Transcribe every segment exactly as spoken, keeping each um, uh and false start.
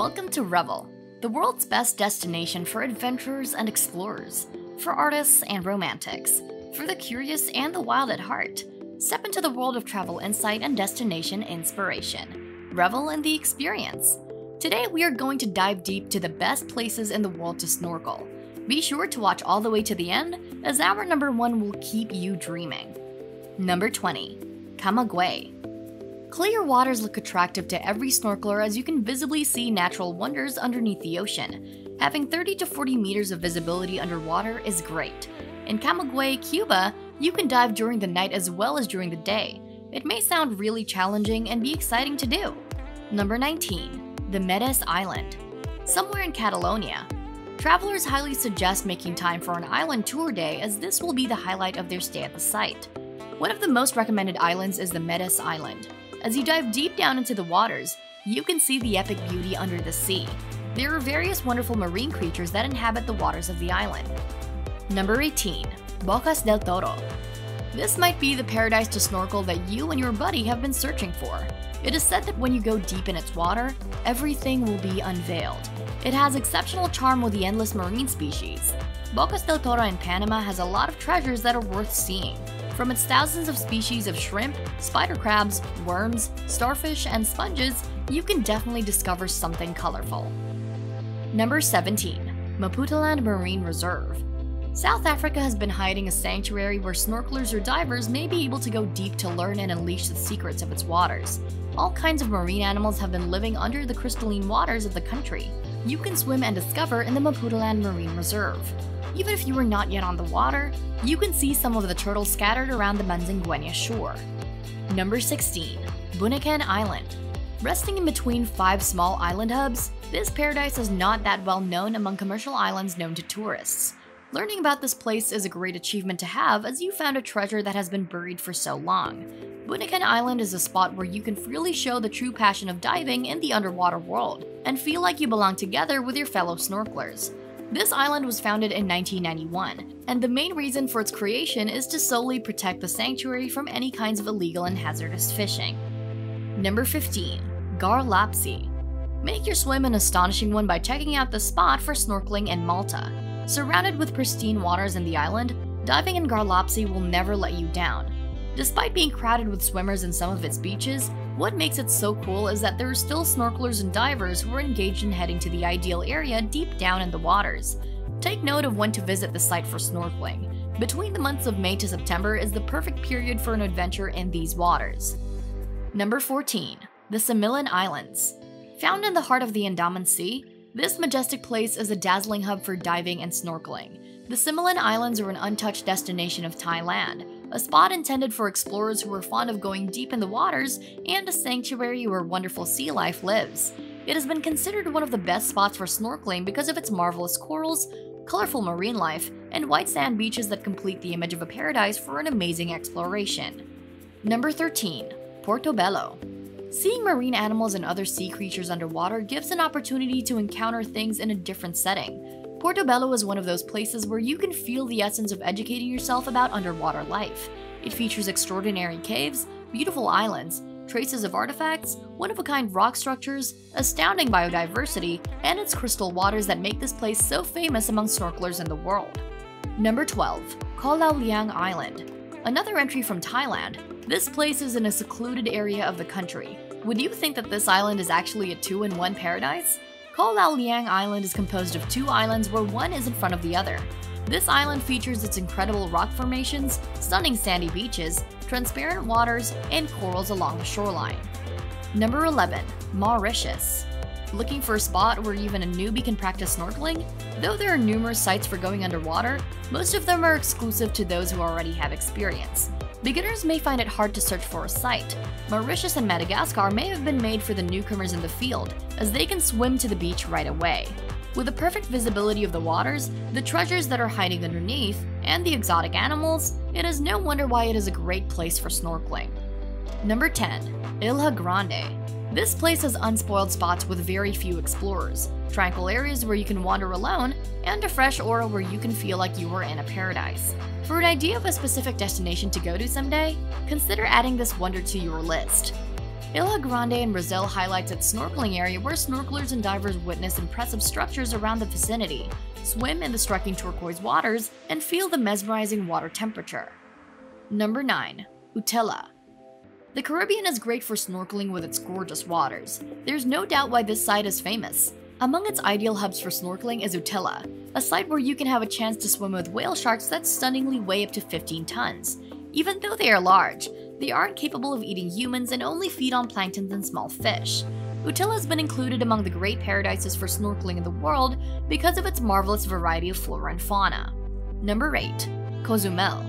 welcome to Revel, the world's best destination for adventurers and explorers, for artists and romantics, for the curious and the wild at heart. Step into the world of travel insight and destination inspiration. Revel in the experience. Today we are going to dive deep to the best places in the world to snorkel. Be sure to watch all the way to the end, as our number one will keep you dreaming. Number twenty. Camagüey. Clear waters look attractive to every snorkeler as you can visibly see natural wonders underneath the ocean. Having thirty to forty meters of visibility underwater is great. In Camagüey, Cuba, you can dive during the night as well as during the day. It may sound really challenging and be exciting to do. Number nineteen. The Medes Island. Somewhere in Catalonia. Travelers highly suggest making time for an island tour day as this will be the highlight of their stay at the site. One of the most recommended islands is the Medes Island. As you dive deep down into the waters, you can see the epic beauty under the sea. There are various wonderful marine creatures that inhabit the waters of the island. Number eighteen. Bocas del Toro. This might be the paradise to snorkel that you and your buddy have been searching for. It is said that when you go deep in its water, everything will be unveiled. It has exceptional charm with the endless marine species. Bocas del Toro in Panama has a lot of treasures that are worth seeing. From its thousands of species of shrimp, spider crabs, worms, starfish, and sponges, you can definitely discover something colorful. Number seventeen. Maputaland Marine Reserve. South Africa has been hiding a sanctuary where snorkelers or divers may be able to go deep to learn and unleash the secrets of its waters. All kinds of marine animals have been living under the crystalline waters of the country. You can swim and discover in the Maputaland Marine Reserve. Even if you are not yet on the water, you can see some of the turtles scattered around the Manzinguenya shore. Number sixteen. Bunaken Island. Resting in between five small island hubs, this paradise is not that well known among commercial islands known to tourists. Learning about this place is a great achievement to have as you found a treasure that has been buried for so long. Bunaken Island is a spot where you can freely show the true passion of diving in the underwater world and feel like you belong together with your fellow snorkelers. This island was founded in nineteen ninety-one, and the main reason for its creation is to solely protect the sanctuary from any kinds of illegal and hazardous fishing. Number fifteen. Gar Lapsi. Make your swim an astonishing one by checking out the spot for snorkeling in Malta. Surrounded with pristine waters in the island, diving in Gar Lapsi will never let you down. Despite being crowded with swimmers in some of its beaches, what makes it so cool is that there are still snorkelers and divers who are engaged in heading to the ideal area deep down in the waters. Take note of when to visit the site for snorkeling. Between the months of May to September is the perfect period for an adventure in these waters. Number fourteen. The Similan Islands. Found in the heart of the Andaman Sea, this majestic place is a dazzling hub for diving and snorkeling. The Similan Islands are an untouched destination of Thailand, a spot intended for explorers who are fond of going deep in the waters and a sanctuary where wonderful sea life lives. It has been considered one of the best spots for snorkeling because of its marvelous corals, colorful marine life, and white sand beaches that complete the image of a paradise for an amazing exploration. Number thirteen. Portobelo. Seeing marine animals and other sea creatures underwater gives an opportunity to encounter things in a different setting. Portobelo is one of those places where you can feel the essence of educating yourself about underwater life. It features extraordinary caves, beautiful islands, traces of artifacts, one-of-a-kind rock structures, astounding biodiversity, and its crystal waters that make this place so famous among snorkelers in the world. Number twelve. Koh Laoliang Island. Another entry from Thailand, this place is in a secluded area of the country. Would you think that this island is actually a two-in-one paradise? Koh Laoliang Island is composed of two islands where one is in front of the other. This island features its incredible rock formations, stunning sandy beaches, transparent waters, and corals along the shoreline. Number eleven. Mauritius. Looking for a spot where even a newbie can practice snorkeling? Though there are numerous sites for going underwater, most of them are exclusive to those who already have experience. Beginners may find it hard to search for a site. Mauritius and Madagascar may have been made for the newcomers in the field, as they can swim to the beach right away. With the perfect visibility of the waters, the treasures that are hiding underneath, and the exotic animals, it is no wonder why it is a great place for snorkeling. Number ten. Ilha Grande. This place has unspoiled spots with very few explorers, tranquil areas where you can wander alone, and a fresh aura where you can feel like you are in a paradise. For an idea of a specific destination to go to someday, consider adding this wonder to your list. Ilha Grande in Brazil highlights its snorkeling area where snorkelers and divers witness impressive structures around the vicinity, swim in the striking turquoise waters, and feel the mesmerizing water temperature. Number nine. Utila. The Caribbean is great for snorkeling with its gorgeous waters. There's no doubt why this site is famous. Among its ideal hubs for snorkeling is Utila, a site where you can have a chance to swim with whale sharks that stunningly weigh up to fifteen tons. Even though they are large, they aren't capable of eating humans and only feed on plankton and small fish. Utila has been included among the great paradises for snorkeling in the world because of its marvelous variety of flora and fauna. Number eight. Cozumel.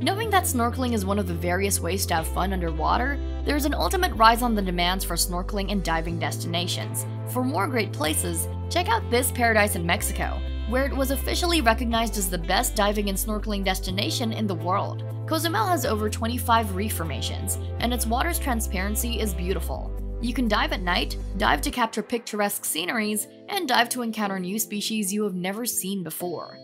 Knowing that snorkeling is one of the various ways to have fun underwater, there's an ultimate rise on the demands for snorkeling and diving destinations. For more great places, check out this paradise in Mexico, where it was officially recognized as the best diving and snorkeling destination in the world. Cozumel has over twenty-five reef formations, and its water's transparency is beautiful. You can dive at night, dive to capture picturesque sceneries, and dive to encounter new species you have never seen before.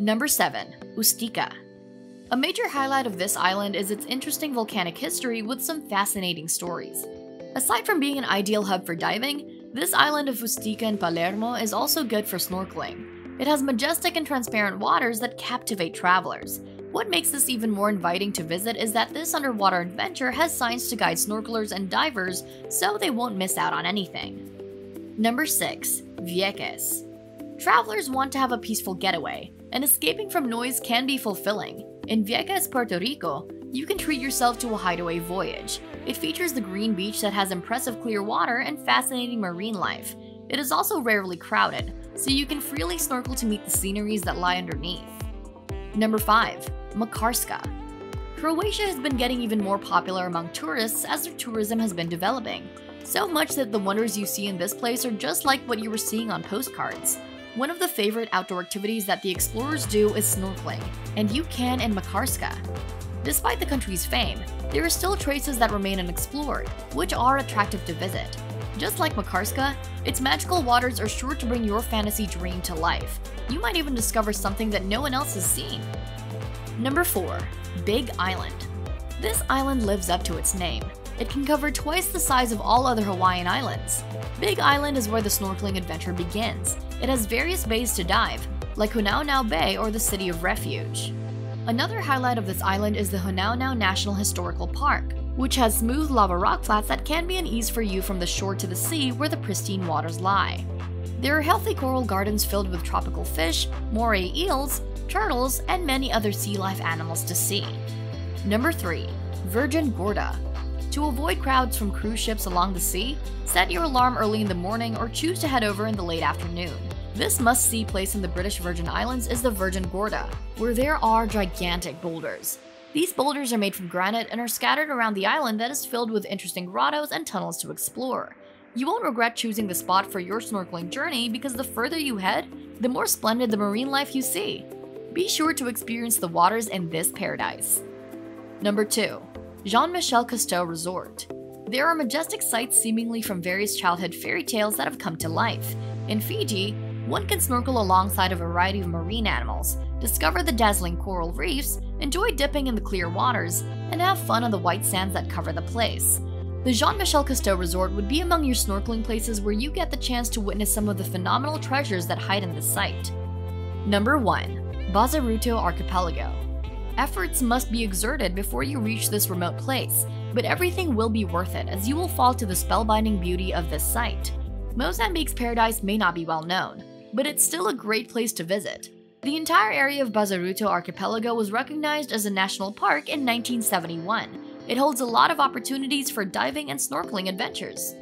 Number seven. Ustica. A major highlight of this island is its interesting volcanic history with some fascinating stories. Aside from being an ideal hub for diving, this island of Ustica in Palermo is also good for snorkeling. It has majestic and transparent waters that captivate travelers. What makes this even more inviting to visit is that this underwater adventure has signs to guide snorkelers and divers, so they won't miss out on anything. Number six. Vieques. Travelers want to have a peaceful getaway, and escaping from noise can be fulfilling. In Vieques, Puerto Rico, you can treat yourself to a hideaway voyage. It features the green beach that has impressive clear water and fascinating marine life. It is also rarely crowded, so you can freely snorkel to meet the sceneries that lie underneath. Number five. Makarska. Croatia has been getting even more popular among tourists as their tourism has been developing, so much that the wonders you see in this place are just like what you were seeing on postcards. One of the favorite outdoor activities that the explorers do is snorkeling, and you can in Makarska. Despite the country's fame, there are still traces that remain unexplored, which are attractive to visit. Just like Makarska, its magical waters are sure to bring your fantasy dream to life. You might even discover something that no one else has seen. Number four. Big Island. This island lives up to its name. It can cover twice the size of all other Hawaiian islands. Big Island is where the snorkeling adventure begins. It has various bays to dive, like Honaunau Bay or the City of Refuge. Another highlight of this island is the Honaunau National Historical Park, which has smooth lava rock flats that can be an ease for you from the shore to the sea where the pristine waters lie. There are healthy coral gardens filled with tropical fish, moray eels, turtles, and many other sea life animals to see. Number three. Virgin Gorda. To avoid crowds from cruise ships along the sea, set your alarm early in the morning or choose to head over in the late afternoon. This must-see place in the British Virgin Islands is the Virgin Gorda, where there are gigantic boulders. These boulders are made from granite and are scattered around the island that is filled with interesting grottos and tunnels to explore. You won't regret choosing the spot for your snorkeling journey because the further you head, the more splendid the marine life you see. Be sure to experience the waters in this paradise. Number two. Jean-Michel Cousteau Resort. There are majestic sights seemingly from various childhood fairy tales that have come to life. In Fiji, one can snorkel alongside a variety of marine animals, discover the dazzling coral reefs, enjoy dipping in the clear waters, and have fun on the white sands that cover the place. The Jean-Michel Cousteau Resort would be among your snorkeling places where you get the chance to witness some of the phenomenal treasures that hide in the site. Number one. Bazaruto Archipelago. Efforts must be exerted before you reach this remote place, but everything will be worth it as you will fall to the spellbinding beauty of this site. Mozambique's paradise may not be well known, but it's still a great place to visit. The entire area of Bazaruto Archipelago was recognized as a national park in nineteen seventy-one. It holds a lot of opportunities for diving and snorkeling adventures.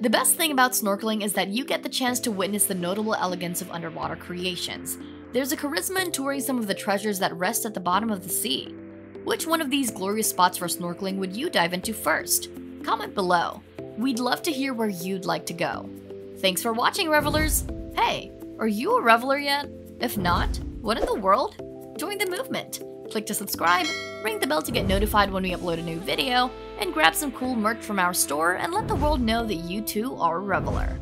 The best thing about snorkeling is that you get the chance to witness the notable elegance of underwater creations. There's a charisma in touring some of the treasures that rest at the bottom of the sea. Which one of these glorious spots for snorkeling would you dive into first? Comment below. We'd love to hear where you'd like to go. Thanks for watching, Revellers! Hey, are you a Reveller yet? If not, what in the world? Join the movement! Click to subscribe, ring the bell to get notified when we upload a new video, and grab some cool merch from our store and let the world know that you too are a Reveller.